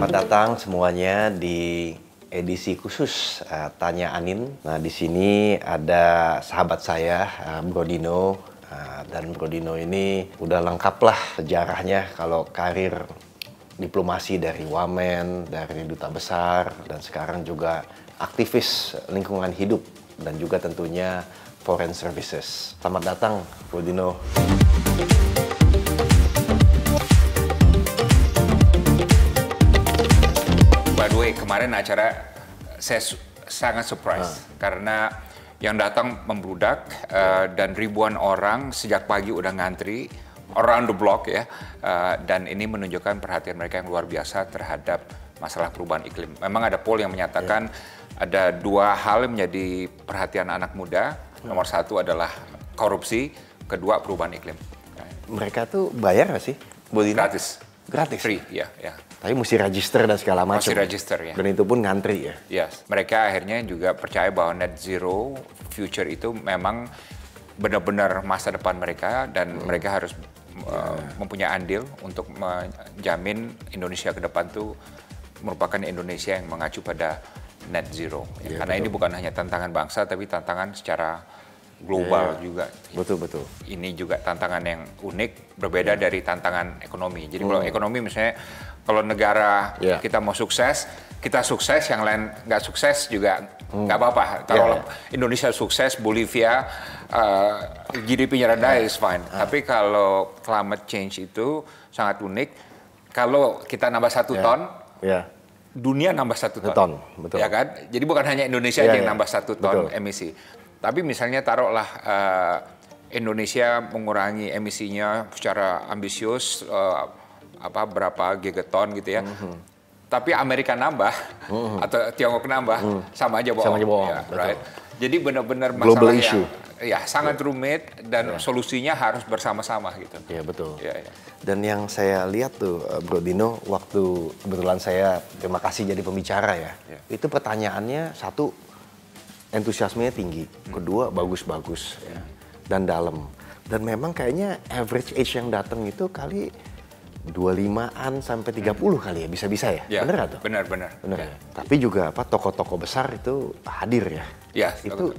Selamat datang semuanya di edisi khusus Tanya Anin. Nah, di sini ada sahabat saya, Bro Dino. Dan Bro Dino ini udah lengkap lah sejarahnya kalau karir diplomasi dari Wamen, dari Duta Besar, dan sekarang juga aktivis lingkungan hidup dan juga tentunya Foreign Services. Selamat datang, Bro Dino. Kemarin acara saya sangat surprise karena yang datang membludak dan ribuan orang sejak pagi udah ngantri around the block ya, dan ini menunjukkan perhatian mereka yang luar biasa terhadap masalah perubahan iklim. Memang ada poll yang menyatakan ada dua hal yang menjadi perhatian anak muda. Nomor satu adalah korupsi, kedua perubahan iklim. Mereka tuh bayar nggak sih? Gratis. Free, ya. Tapi mesti register dan segala macam. Mesti register, ya. Dan itu pun ngantri, ya. Yes. Mereka akhirnya juga percaya bahwa net zero future itu memang benar-benar masa depan mereka dan mereka harus mempunyai andil untuk menjamin Indonesia ke depan tuh merupakan Indonesia yang mengacu pada net zero. Ya. Karena ini bukan hanya tantangan bangsa, tapi tantangan secara global juga. Betul. Ini juga tantangan yang unik, berbeda dari tantangan ekonomi. Jadi kalau ekonomi misalnya, kalau negara kita mau sukses, kita sukses, yang lain nggak sukses juga nggak apa-apa. Kalau Indonesia sukses, Bolivia GDP-nya rendah is fine. Tapi kalau climate change itu sangat unik. Kalau kita nambah 1 ton, dunia nambah 1 ton. Betul. Ya kan? Jadi bukan hanya Indonesia aja yang nambah 1 ton emisi. Tapi misalnya taruhlah Indonesia mengurangi emisinya secara ambisius berapa gigaton gitu ya. Tapi Amerika nambah atau Tiongkok nambah sama aja bohong. Ya, right? Jadi benar-benar global issue. Ya, sangat rumit dan solusinya harus bersama-sama gitu. Iya, betul. Ya, ya. Dan yang saya lihat tuh Bro Dino, waktu kebetulan saya terima kasih jadi pembicara ya. Itu pertanyaannya satu, entusiasmenya tinggi, kedua bagus-bagus dan dalam. Dan memang kayaknya average age yang datang itu kali 25-an sampai 30 kali ya, bisa-bisa ya? Ya, bener atau? Bener. Ya. Tapi juga apa tokoh-tokoh besar itu hadir ya? Ya, itu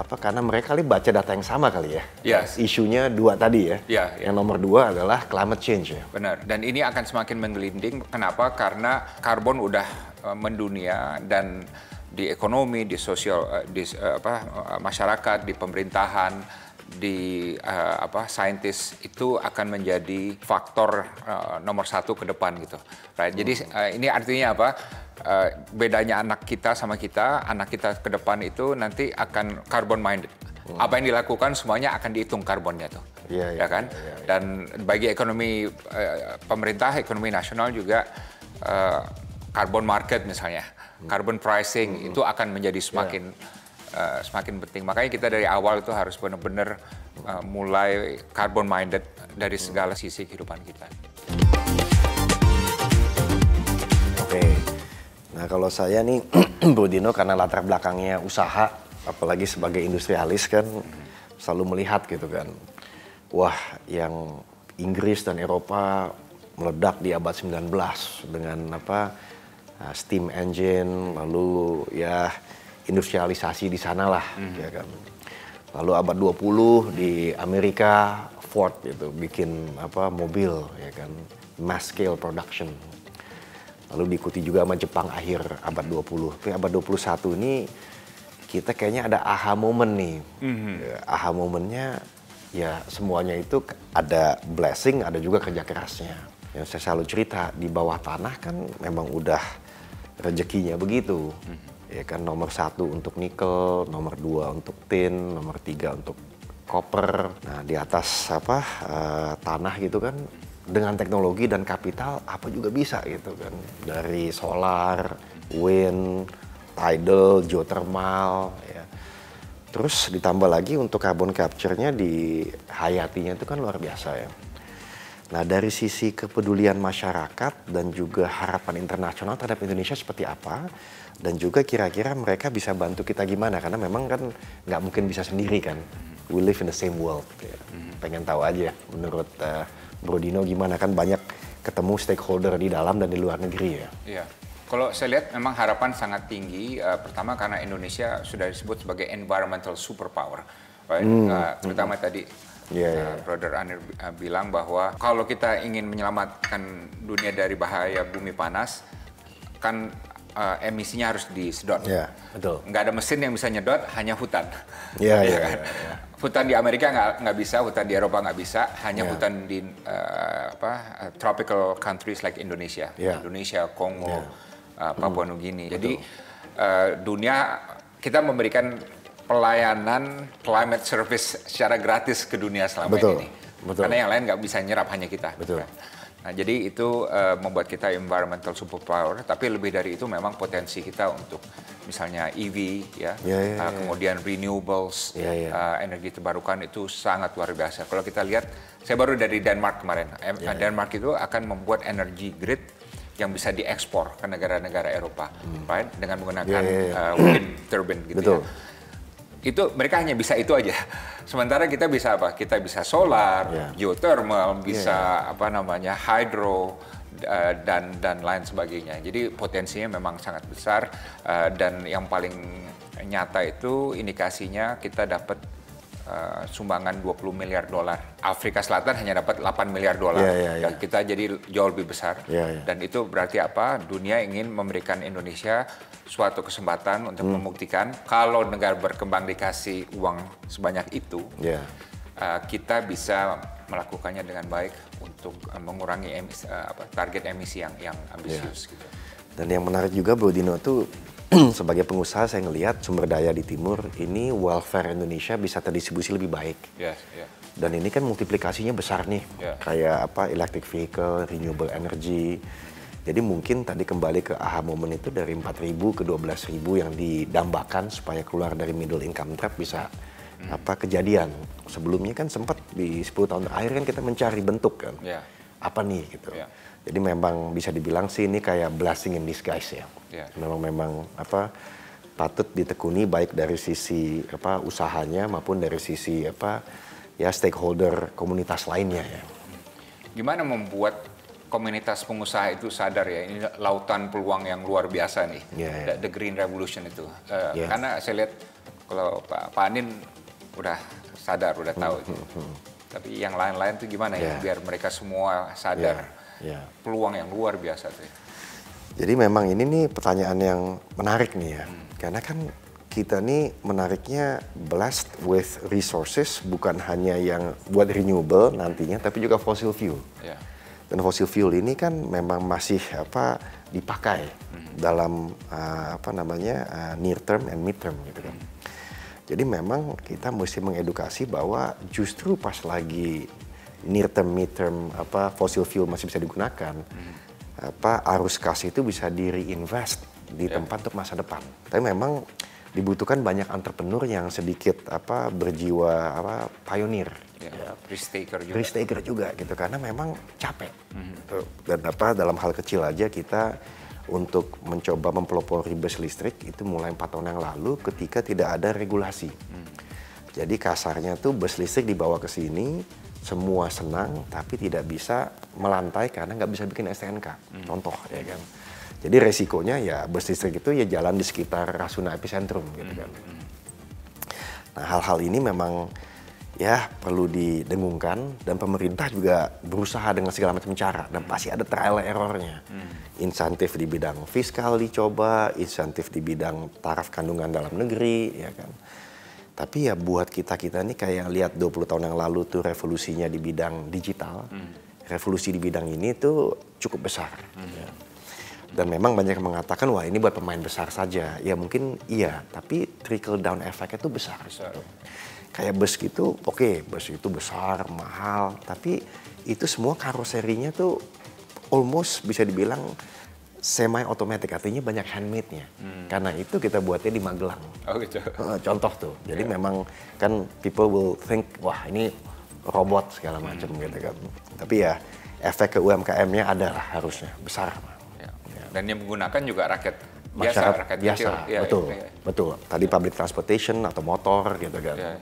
apa karena mereka kali baca data yang sama kali ya? Yes. Isunya dua tadi ya? Yang nomor 2 adalah climate change ya? Benar, dan ini akan semakin menggelinding. Kenapa? Karena karbon udah mendunia dan di ekonomi, di sosial, di masyarakat, di pemerintahan, di saintis itu akan menjadi faktor nomor 1 ke depan gitu. Right? Jadi ini artinya apa? Bedanya anak kita sama kita, anak kita ke depan itu nanti akan carbon minded. Apa yang dilakukan semuanya akan dihitung karbonnya tuh, ya kan? Dan bagi ekonomi pemerintah, ekonomi nasional juga carbon market misalnya. Carbon pricing itu akan menjadi semakin semakin penting. Makanya kita dari awal itu harus benar-benar mulai carbon minded dari segala sisi kehidupan kita. Oke. Nah, kalau saya nih Bro Dino karena latar belakangnya usaha, apalagi sebagai industrialis kan selalu melihat gitu kan. Wah, yang Inggris dan Eropa meledak di abad 19 dengan apa? Steam engine, lalu ya industrialisasi di sanalah, ya kan. Lalu abad 20 di Amerika Ford gitu bikin apa mobil, ya kan, mass scale production. Lalu diikuti juga sama Jepang akhir abad 20. Tapi abad 21 ini kita kayaknya ada aha moment nih. Aha momennya ya semuanya itu ada blessing, ada juga kerja kerasnya. Yang saya selalu cerita di bawah tanah kan memang udah rezekinya begitu, ya kan, nomor 1 untuk nikel, nomor 2 untuk tin, nomor 3 untuk koper. Nah, di atas apa tanah gitu kan, dengan teknologi dan kapital apa juga bisa gitu kan, dari solar, wind, tidal, geothermal, ya. Terus ditambah lagi untuk carbon capture-nya di hayatinya itu kan luar biasa ya. Nah, dari sisi kepedulian masyarakat dan juga harapan internasional terhadap Indonesia seperti apa, dan juga kira-kira mereka bisa bantu kita gimana, karena memang kan nggak mungkin bisa sendiri kan, we live in the same world. Pengen tahu aja menurut Bro Dino gimana, kan banyak ketemu stakeholder di dalam dan di luar negeri ya. Iya. Kalau saya lihat memang harapan sangat tinggi, pertama karena Indonesia sudah disebut sebagai environmental superpower, right? Terutama tadi Brother Anir bilang bahwa kalau kita ingin menyelamatkan dunia dari bahaya bumi panas, kan emisinya harus disedot. Yeah, betul. Nggak ada mesin yang bisa nyedot, hanya hutan. Iya, iya. Hutan di Amerika nggak bisa, hutan di Eropa nggak bisa, hanya hutan di tropical countries like Indonesia, Kongo, Papua Nugini. Jadi dunia kita memberikan pelayanan climate service secara gratis ke dunia selama ini. Betul. Karena yang lain nggak bisa nyerap, hanya kita. Betul. Nah, jadi itu membuat kita environmental superpower. Tapi lebih dari itu memang potensi kita untuk misalnya EV, kemudian renewables, energi terbarukan itu sangat luar biasa. Kalau kita lihat, saya baru dari Denmark kemarin. Denmark itu akan membuat energy grid yang bisa diekspor ke negara-negara Eropa, right? Dengan menggunakan wind turbine gitu. Betul. Ya. Itu mereka hanya bisa itu aja. Sementara kita bisa apa? Kita bisa solar, geothermal, bisa apa namanya hydro dan lain sebagainya. Jadi potensinya memang sangat besar dan yang paling nyata itu indikasinya kita dapat sumbangan 20 miliar dolar. Afrika Selatan hanya dapat 8 miliar dolar. Kita jadi jauh lebih besar. Dan itu berarti apa? Dunia ingin memberikan Indonesia suatu kesempatan untuk membuktikan kalau negara berkembang dikasih uang sebanyak itu, kita bisa melakukannya dengan baik untuk mengurangi emisi, target emisi yang ambisius. Gitu. Dan yang menarik juga Bro Dino tuh sebagai pengusaha saya ngelihat sumber daya di timur ini welfare Indonesia bisa terdistribusi lebih baik. Dan ini kan multiplikasinya besar nih, kayak apa electric vehicle, renewable energy. Jadi mungkin tadi kembali ke aha moment itu dari 4.000 ke 12.000 yang didambakan supaya keluar dari middle income trap bisa kejadian. Sebelumnya kan sempat di 10 tahun terakhir kan kita mencari bentuk kan. Apa nih gitu. Jadi memang bisa dibilang sih ini kayak blessing in disguise ya. Memang patut ditekuni baik dari sisi usahanya maupun dari sisi stakeholder komunitas lainnya ya. Gimana membuat komunitas pengusaha itu sadar ya, ini lautan peluang yang luar biasa nih, The Green Revolution itu. Karena saya lihat kalau Pak Anin udah sadar, udah tahu. Tapi yang lain-lain tuh gimana ya, biar mereka semua sadar peluang yang luar biasa tuh. Jadi memang ini nih pertanyaan yang menarik nih ya, karena kan kita nih menariknya blessed with resources, bukan hanya yang buat renewable nantinya, tapi juga fossil fuel. Dan fossil fuel ini kan memang masih dipakai dalam near term and mid term gitu kan. Jadi memang kita mesti mengedukasi bahwa justru pas lagi near term mid term fossil fuel masih bisa digunakan, arus kas itu bisa di reinvest di tempat untuk masa depan. Tapi memang dibutuhkan banyak entrepreneur yang sedikit berjiwa pionir, risk taker juga gitu, karena memang capek gitu. Dan dalam hal kecil aja kita untuk mencoba mempelopori bus listrik itu mulai 4 tahun yang lalu ketika tidak ada regulasi. Jadi kasarnya tuh bus listrik dibawa ke sini semua senang tapi tidak bisa melantai karena nggak bisa bikin STNK contoh ya kan. Jadi resikonya ya bus listrik itu ya jalan di sekitar Rasuna Epicentrum gitu kan. Nah hal-hal ini memang ya perlu didengungkan dan pemerintah juga berusaha dengan segala macam cara dan pasti ada trial errornya. Insentif di bidang fiskal dicoba, insentif di bidang taraf kandungan dalam negeri ya kan. Tapi ya buat kita-kita nih kayak lihat 20 tahun yang lalu tuh revolusinya di bidang digital, revolusi di bidang ini tuh cukup besar. Ya. Dan memang banyak yang mengatakan, wah ini buat pemain besar saja. Ya mungkin iya, tapi trickle down efeknya itu besar. Kayak bus gitu, bus itu besar, mahal. Tapi itu semua karoserinya tuh almost bisa dibilang semi automatic, artinya banyak handmade-nya. Karena itu kita buatnya di Magelang. Oh, gitu. Contoh tuh, jadi memang kan people will think, wah ini robot segala macam gitu kan. Tapi ya efek ke UMKM-nya ada lah harusnya, besar. Dan yang menggunakan juga rakyat biasa, betul. Tadi public transportation atau motor gitu kan.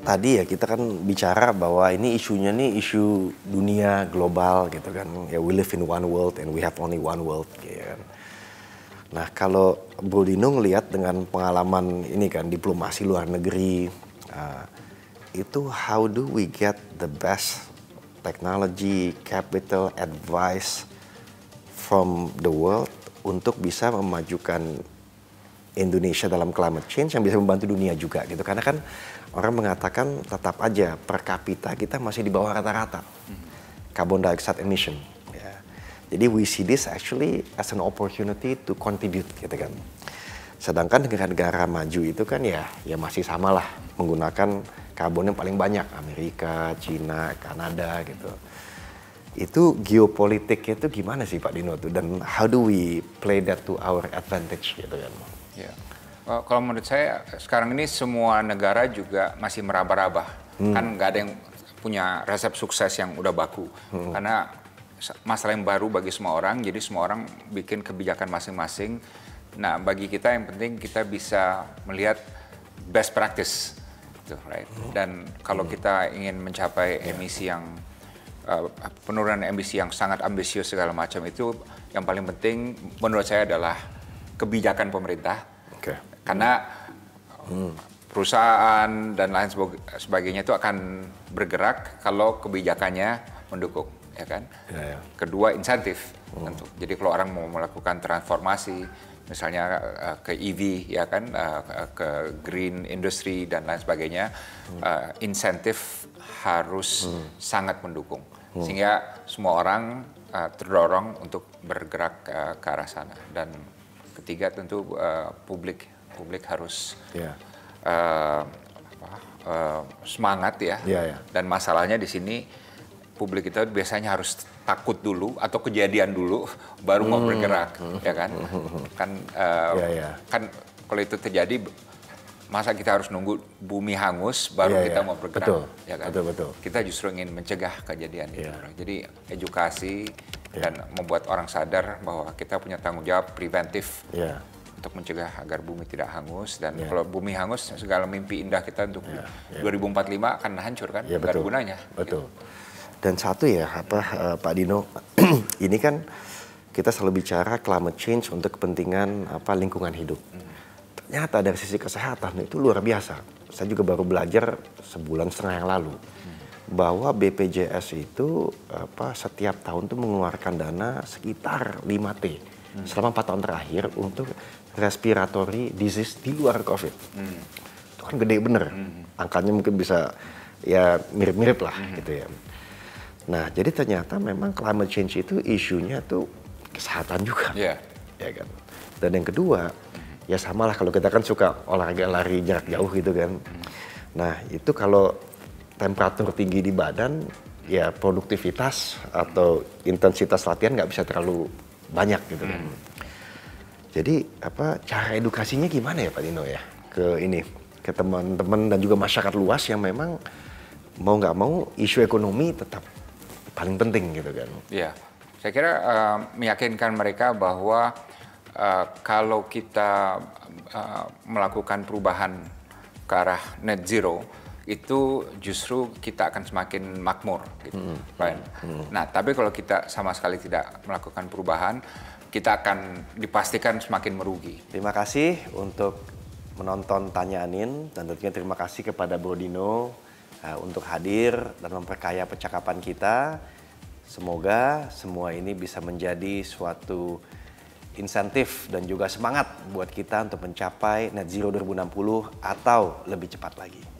tadi ya kita kan bicara bahwa ini isunya nih isu dunia global gitu kan. Ya we live in one world and we have only one world gitu kan. Nah kalau Bro Dino ngelihat dengan pengalaman ini kan diplomasi luar negeri, itu how do we get the best technology, capital, advice from the world untuk bisa memajukan Indonesia dalam climate change yang bisa membantu dunia juga gitu. Karena kan orang mengatakan tetap aja per kapita kita masih di bawah rata-rata carbon dioxide emission. Ya. Jadi we see this actually as an opportunity to contribute gitu kan. Sedangkan negara-negara maju itu kan ya masih samalah menggunakan karbon yang paling banyak, Amerika, Cina, Kanada gitu. Itu geopolitiknya itu gimana sih Pak Dino tuh, dan how do we play that to our advantage gitu kan? Ya. Kalau menurut saya sekarang ini semua negara juga masih meraba-raba, kan nggak ada yang punya resep sukses yang udah baku, karena masalah yang baru bagi semua orang, jadi semua orang bikin kebijakan masing-masing. Nah bagi kita yang penting kita bisa melihat best practice. Right. Dan kalau kita ingin mencapai emisi yang penurunan emisi yang sangat ambisius segala macam, itu yang paling penting menurut saya adalah kebijakan pemerintah. Okay. Karena perusahaan dan lain sebagainya itu akan bergerak kalau kebijakannya mendukung, ya kan? Yeah, yeah. Kedua insentif tentu. Jadi kalau orang mau melakukan transformasi, misalnya ke EV, ya kan, ke green industry dan lain sebagainya, insentif harus sangat mendukung, sehingga semua orang terdorong untuk bergerak ke arah sana. Dan ketiga tentu publik harus semangat ya. Yeah, yeah. Dan masalahnya di sini publik kita biasanya harus takut dulu atau kejadian dulu baru mau bergerak, ya kan? Kan kalau itu terjadi, masa kita harus nunggu bumi hangus baru kita mau bergerak, betul, ya kan? Betul, betul. Kita justru ingin mencegah kejadian itu. Jadi edukasi dan membuat orang sadar bahwa kita punya tanggung jawab preventif untuk mencegah agar bumi tidak hangus. Dan kalau bumi hangus, segala mimpi indah kita untuk 2045 akan hancur kan? Gak ada gunanya. Betul. Gitu. Dan satu ya, Pak Dino, ini kan kita selalu bicara climate change untuk kepentingan lingkungan hidup. Ternyata dari sisi kesehatan itu luar biasa. Saya juga baru belajar sebulan setengah yang lalu bahwa BPJS itu setiap tahun tuh mengeluarkan dana sekitar 5T selama 4 tahun terakhir untuk respiratory disease di luar COVID. Itu kan gede bener, angkanya mungkin bisa ya mirip-mirip lah gitu ya. Nah, jadi ternyata memang climate change itu isunya tuh kesehatan juga, ya kan. Dan yang kedua, ya samalah kalau kita kan suka olahraga lari jarak jauh gitu kan. Nah, itu kalau temperatur tinggi di badan, ya produktivitas atau intensitas latihan nggak bisa terlalu banyak gitu kan. Jadi cara edukasinya gimana ya Pak Dino ya ke teman-teman dan juga masyarakat luas yang memang mau nggak mau isu ekonomi tetap paling penting gitu kan? Iya, saya kira meyakinkan mereka bahwa kalau kita melakukan perubahan ke arah net zero itu justru kita akan semakin makmur, gitu. Right? Nah, tapi kalau kita sama sekali tidak melakukan perubahan, kita akan dipastikan semakin merugi. Terima kasih untuk menonton Tanya Anin, dan tentunya terima kasih kepada Bro Dino untuk hadir dan memperkaya percakapan kita. Semoga semua ini bisa menjadi suatu insentif dan juga semangat buat kita untuk mencapai net zero 2060 atau lebih cepat lagi.